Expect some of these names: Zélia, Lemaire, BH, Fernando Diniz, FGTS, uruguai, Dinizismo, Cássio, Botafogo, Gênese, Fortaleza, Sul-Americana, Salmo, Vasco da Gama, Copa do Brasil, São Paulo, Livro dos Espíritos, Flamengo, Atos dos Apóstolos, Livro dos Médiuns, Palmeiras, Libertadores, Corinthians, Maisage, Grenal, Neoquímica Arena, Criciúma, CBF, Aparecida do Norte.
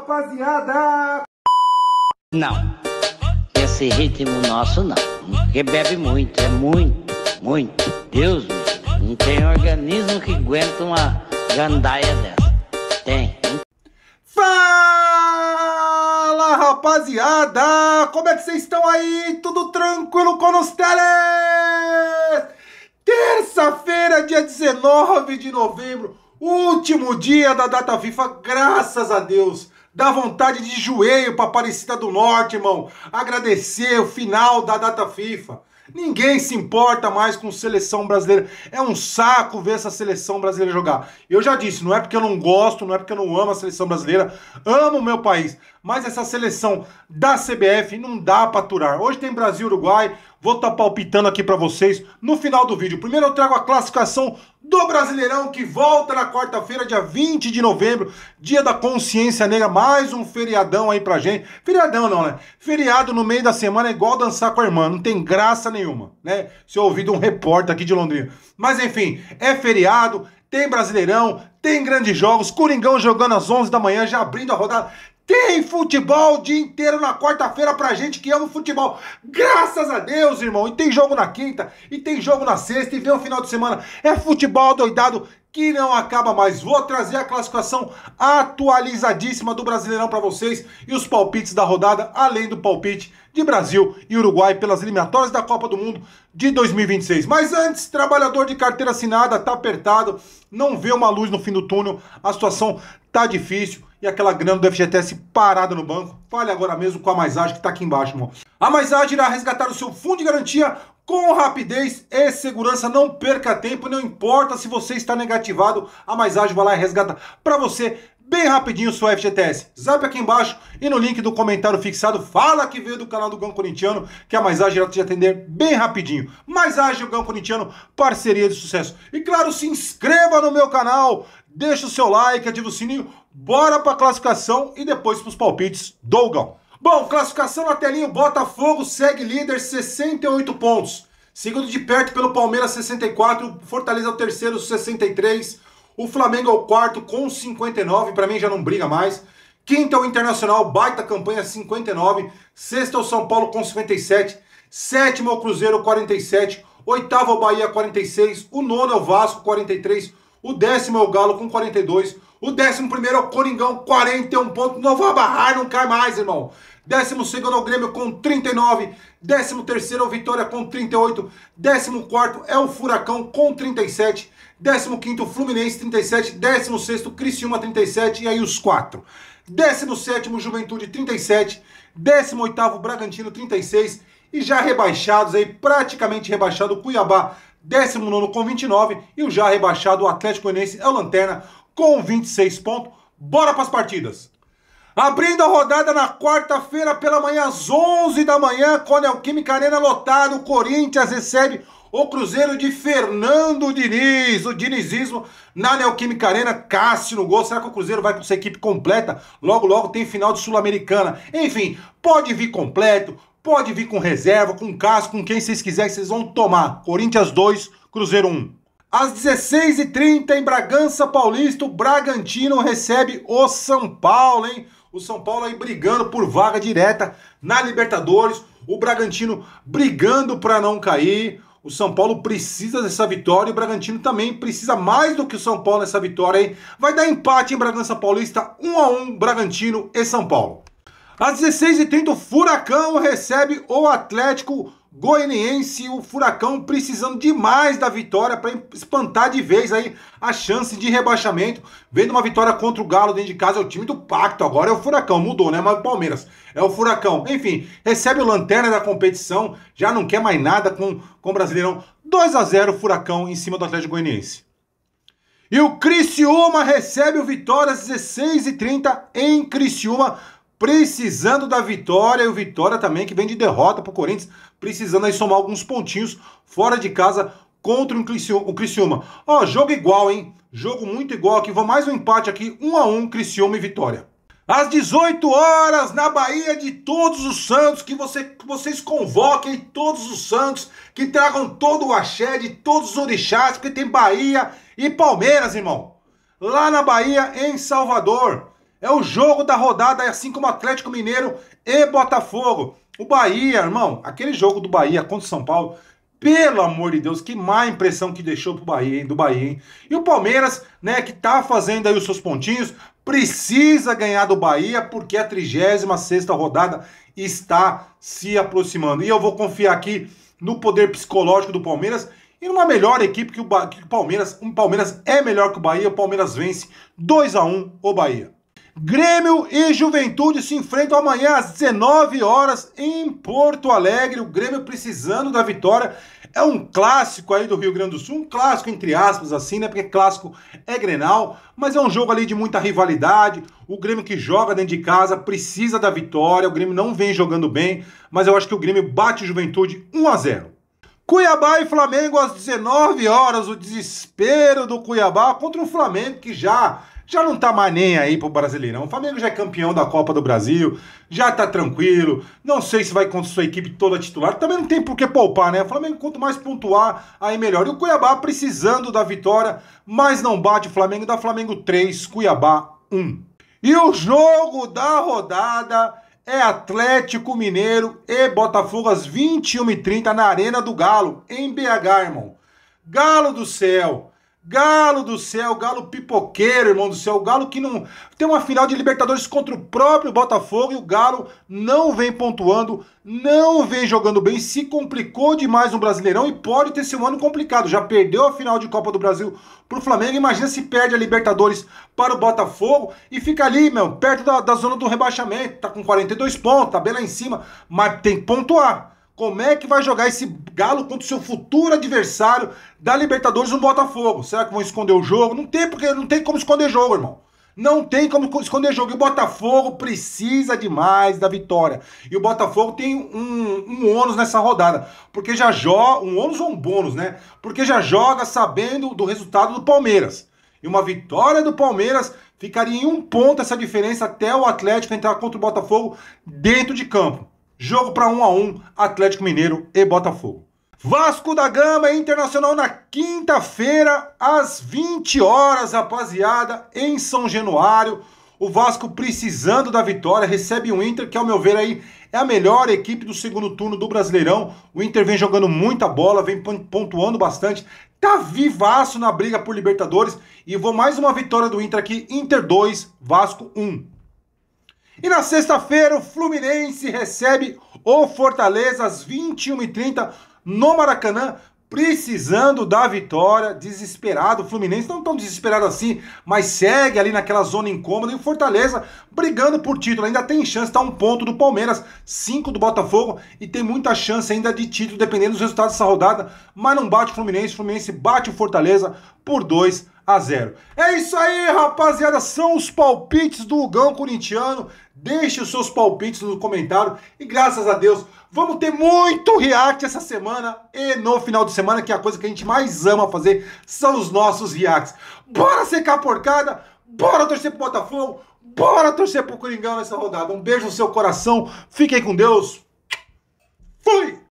rapaziada! Não, esse ritmo nosso não, porque bebe muito, é muito, muito. Deus, não tem organismo que aguenta uma gandaia dessa, tem. Fala, rapaziada! Como é que vocês estão aí? Tudo tranquilo com os teles? Terça-feira, dia 19 de novembro. Último dia da data FIFA, graças a Deus. Dá vontade de joelho pra Aparecida do Norte, irmão. Agradecer o final da data FIFA. Ninguém se importa mais com seleção brasileira. É um saco ver essa seleção brasileira jogar. Eu já disse, não é porque eu não gosto, não é porque eu não amo a seleção brasileira. Amo o meu país. Mas essa seleção da CBF não dá pra aturar. Hoje tem Brasil e Uruguai. Vou estar palpitando aqui pra vocês no final do vídeo. Primeiro eu trago a classificação do Brasileirão, que volta na quarta-feira, dia 20 de novembro, dia da consciência negra, mais um feriadão aí pra gente. Feriadão não, né? Feriado no meio da semana é igual dançar com a irmã, não tem graça nenhuma, né? Se eu ouvi de um repórter aqui de Londrina. Mas enfim, é feriado, tem Brasileirão, tem grandes jogos, Coringão jogando às 11 da manhã, já abrindo a rodada. Tem futebol o dia inteiro na quarta-feira pra gente que ama futebol. Graças a Deus, irmão. E tem jogo na quinta, e tem jogo na sexta, e vem o final de semana. É futebol doidado que não acaba mais. Vou trazer a classificação atualizadíssima do Brasileirão pra vocês e os palpites da rodada, além do palpite de Brasil e Uruguai pelas eliminatórias da Copa do Mundo de 2026. Mas antes, trabalhador de carteira assinada, tá apertado, não vê uma luz no fim do túnel, a situação tá difícil. E aquela grana do FGTS parada no banco. Fale agora mesmo com a Maisage, que está aqui embaixo, irmão. A Maisage irá resgatar o seu fundo de garantia com rapidez e segurança. Não perca tempo, não importa se você está negativado. A Maisage vai lá e resgata para você bem rapidinho o seu FGTS. Zap aqui embaixo e no link do comentário fixado. Fala que veio do canal do Hugão Corintiano, que a Maisage irá te atender bem rapidinho. Maisage e Hugão Corintiano, parceria de sucesso. E claro, se inscreva no meu canal. Deixa o seu like, ativa o sininho, bora pra classificação e depois pros palpites do Hugão. Bom, classificação na telinha, o Botafogo segue líder, 68 pontos. Seguido de perto pelo Palmeiras, 64, Fortaleza é o terceiro, 63, o Flamengo é o quarto com 59, pra mim já não briga mais. Quinto é o Internacional, baita campanha, 59, sexto é o São Paulo com 57, sétimo é o Cruzeiro, 47, oitavo é o Bahia, 46, o nono é o Vasco, 43, o décimo é o Galo com 42. O 11º é o Coringão, 41 pontos. Não vai barrar, não cai mais, irmão. 12º é o Grêmio com 39. 13º é o Vitória com 38. 14º é o Furacão com 37. 15º o Fluminense, 37. 16º o Criciúma, 37. E aí os 4. 17º o Juventude, 37. 18º o Bragantino, 36. E já rebaixados aí, praticamente rebaixado o Cuiabá, 19º com 29 e o já rebaixado o Atlético Goianiense é o lanterna com 26 pontos. Bora para as partidas. Abrindo a rodada na quarta-feira pela manhã, às 11 da manhã, com a Neoquímica Arena lotado, o Corinthians recebe o Cruzeiro de Fernando Diniz, o Dinizismo na Neoquímica Arena, Cássio no gol. Será que o Cruzeiro vai com essa equipe completa? Logo, logo tem final de Sul-Americana. Enfim, pode vir completo. Pode vir com reserva, com casco, com quem vocês quiserem, vocês vão tomar. Corinthians 2, Cruzeiro 1. Às 16h30, em Bragança Paulista, o Bragantino recebe o São Paulo, hein? O São Paulo aí brigando por vaga direta na Libertadores. O Bragantino brigando para não cair. O São Paulo precisa dessa vitória e o Bragantino também precisa mais do que o São Paulo nessa vitória, hein? Vai dar empate em Bragança Paulista, 1 a 1, Bragantino e São Paulo. Às 16h30, o Furacão recebe o Atlético Goianiense. O Furacão precisando demais da vitória para espantar de vez aí a chance de rebaixamento. Vendo uma vitória contra o Galo dentro de casa, é o time do pacto. Agora é o Furacão, mudou, né? Mas o Palmeiras é o Furacão. Enfim, recebe o lanterna da competição, já não quer mais nada com o Brasileirão. 2 a 0, Furacão em cima do Atlético Goianiense. E o Criciúma recebe o Vitória às 16h30 em Criciúma. Precisando da vitória, e o Vitória também, que vem de derrota para o Corinthians, precisando aí somar alguns pontinhos fora de casa contra o Criciúma. Ó, jogo igual, hein? Jogo muito igual aqui. Vou mais um empate aqui, 1 a 1, Criciúma e Vitória. Às 18 horas, na Bahia de todos os santos, que vocês convoquem todos os santos, que tragam todo o axé de todos os orixás, porque tem Bahia e Palmeiras, irmão. Lá na Bahia, em Salvador. É o jogo da rodada, assim como Atlético Mineiro e Botafogo. O Bahia, irmão, aquele jogo do Bahia contra o São Paulo, pelo amor de Deus, que má impressão que deixou pro Bahia, hein, do Bahia, hein? E o Palmeiras, né, que tá fazendo aí os seus pontinhos, precisa ganhar do Bahia, porque a 36ª rodada está se aproximando. E eu vou confiar aqui no poder psicológico do Palmeiras e numa melhor equipe que o Palmeiras. O Palmeiras é melhor que o Bahia, o Palmeiras vence 2-1 o Bahia. Grêmio e Juventude se enfrentam amanhã às 19 horas em Porto Alegre. O Grêmio precisando da vitória. É um clássico aí do Rio Grande do Sul, um clássico entre aspas assim, né? Porque clássico é Grenal, mas é um jogo ali de muita rivalidade. O Grêmio que joga dentro de casa precisa da vitória. O Grêmio não vem jogando bem, mas eu acho que o Grêmio bate o Juventude 1-0. Cuiabá e Flamengo às 19 horas. O desespero do Cuiabá contra o Flamengo que já não tá mais nem aí pro Brasileirão. O Flamengo já é campeão da Copa do Brasil, já tá tranquilo, não sei se vai contra sua equipe toda titular, também não tem por que poupar, né? O Flamengo, quanto mais pontuar, aí melhor. E o Cuiabá precisando da vitória, mas não bate o Flamengo, dá Flamengo 3, Cuiabá 1. E o jogo da rodada é Atlético Mineiro e Botafogo às 21h30 na Arena do Galo, em BH, irmão. Galo do céu! Galo do céu, Galo pipoqueiro, irmão do céu, Galo que não... Tem uma final de Libertadores contra o próprio Botafogo e o Galo não vem pontuando, não vem jogando bem, se complicou demais no Brasileirão e pode ter sido um ano complicado. Já perdeu a final de Copa do Brasil pro Flamengo, imagina se perde a Libertadores para o Botafogo e fica ali, meu, perto da zona do rebaixamento, tá com 42 pontos, tá bem lá em cima, mas tem que pontuar. Como é que vai jogar esse Galo contra o seu futuro adversário da Libertadores, no Botafogo? Será que vão esconder o jogo? Não tem, porque não tem como esconder jogo, irmão. Não tem como esconder jogo. E o Botafogo precisa demais da vitória. E o Botafogo tem um ônus nessa rodada. Porque já joga... Um ônus ou um bônus, né? Porque já joga sabendo do resultado do Palmeiras. E uma vitória do Palmeiras... Ficaria em um ponto essa diferença até o Atlético entrar contra o Botafogo dentro de campo. Jogo para 1-1, Atlético Mineiro e Botafogo. Vasco da Gama Internacional na quinta-feira, às 20 horas, rapaziada, em São Januário. O Vasco precisando da vitória, recebe o Inter, que ao meu ver aí é a melhor equipe do segundo turno do Brasileirão. O Inter vem jogando muita bola, vem pontuando bastante. Tá vivaço na briga por Libertadores. E vou mais uma vitória do Inter aqui, Inter 2, Vasco 1. E na sexta-feira o Fluminense recebe o Fortaleza às 21h30 no Maracanã, precisando da vitória, desesperado. O Fluminense não tão desesperado assim, mas segue ali naquela zona incômoda. E o Fortaleza brigando por título, ainda tem chance, tá um ponto do Palmeiras, 5 do Botafogo e tem muita chance ainda de título, dependendo dos resultados dessa rodada, mas não bate o Fluminense bate o Fortaleza por 2-0. É isso aí, rapaziada, são os palpites do Hugão Corintiano. Deixe os seus palpites no comentário e graças a Deus vamos ter muito react essa semana e no final de semana, que é a coisa que a gente mais ama fazer, são os nossos reacts. Bora secar a porcada, bora torcer pro Botafogo, bora torcer pro Coringão nessa rodada. Um beijo no seu coração, fiquem com Deus, fui!